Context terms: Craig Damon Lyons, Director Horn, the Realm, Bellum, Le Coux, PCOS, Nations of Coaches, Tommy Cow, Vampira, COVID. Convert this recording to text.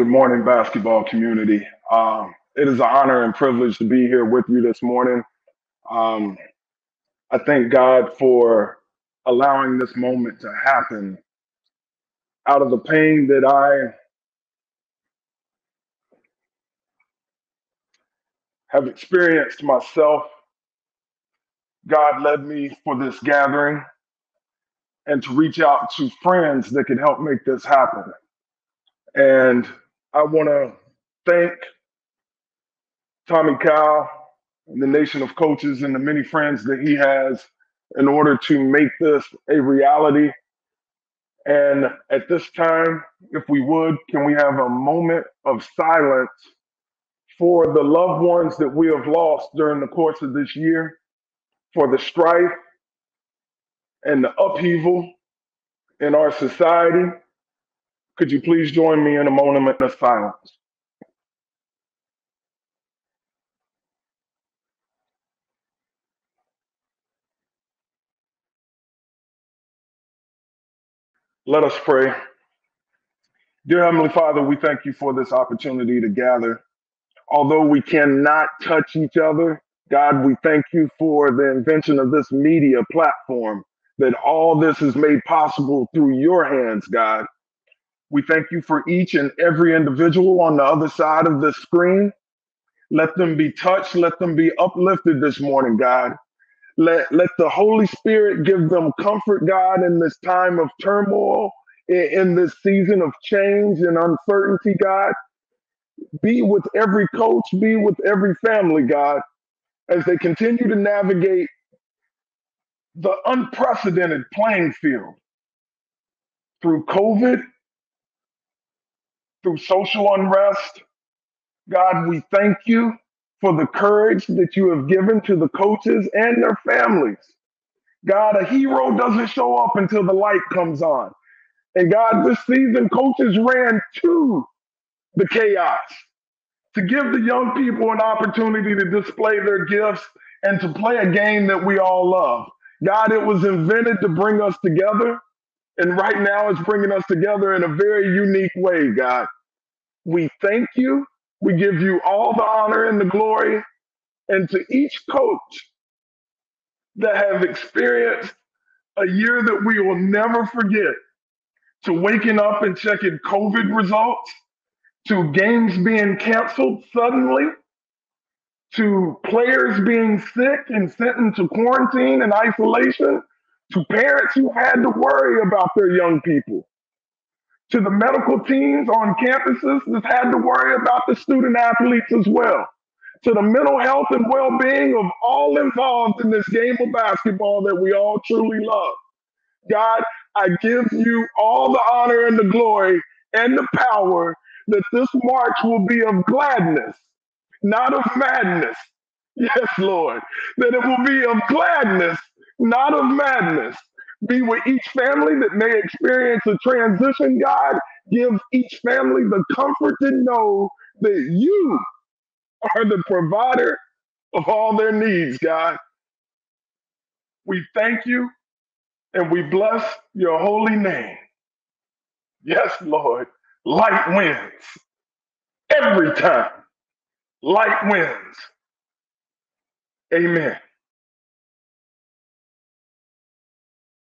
Good morning, basketball community. It is an honor and privilege to be here with you this morning. I thank God for allowing this moment to happen. Out of the pain that I have experienced myself, God led me for this gathering and to reach out to friends that can help make this happen. And I want to thank Tommy Cow and the Nation of Coaches and the many friends that he has in order to make this a reality. And at this time, if we would, can we have a moment of silence for the loved ones that we have lost during the course of this year, for the strife and the upheaval in our society? Could you please join me in a moment of silence? Let us pray. Dear Heavenly Father, we thank you for this opportunity to gather. Although we cannot touch each other, God, we thank you for the invention of this media platform, that all this is made possible through your hands, God. We thank you for each and every individual on the other side of the screen. Let them be touched. Let them be uplifted this morning, God. Let the Holy Spirit give them comfort, God, in this time of turmoil, in this season of change and uncertainty, God. Be with every coach, be with every family, God, as they continue to navigate the unprecedented playing field through COVID, through social unrest. God, we thank you for the courage that you have given to the coaches and their families. God, a hero doesn't show up until the light comes on. And God, this season, coaches ran to the chaos to give the young people an opportunity to display their gifts and to play a game that we all love. God, it was invented to bring us together. And right now it's bringing us together in a very unique way, God. We thank you. We give you all the honor and the glory. And to each coach that have experienced a year that we will never forget, to waking up and checking COVID results, to games being canceled suddenly, to players being sick and sent into quarantine and isolation, to parents who had to worry about their young people, to the medical teams on campuses that had to worry about the student athletes as well, to the mental health and well-being of all involved in this game of basketball that we all truly love. God, I give you all the honor and the glory and the power that this March will be of gladness, not of madness. Yes, Lord, that it will be of gladness, not of madness. Be with each family that may experience a transition, God. Give each family the comfort to know that you are the provider of all their needs, God. We thank you and we bless your holy name. Yes, Lord, light wins every time. Light wins. Amen.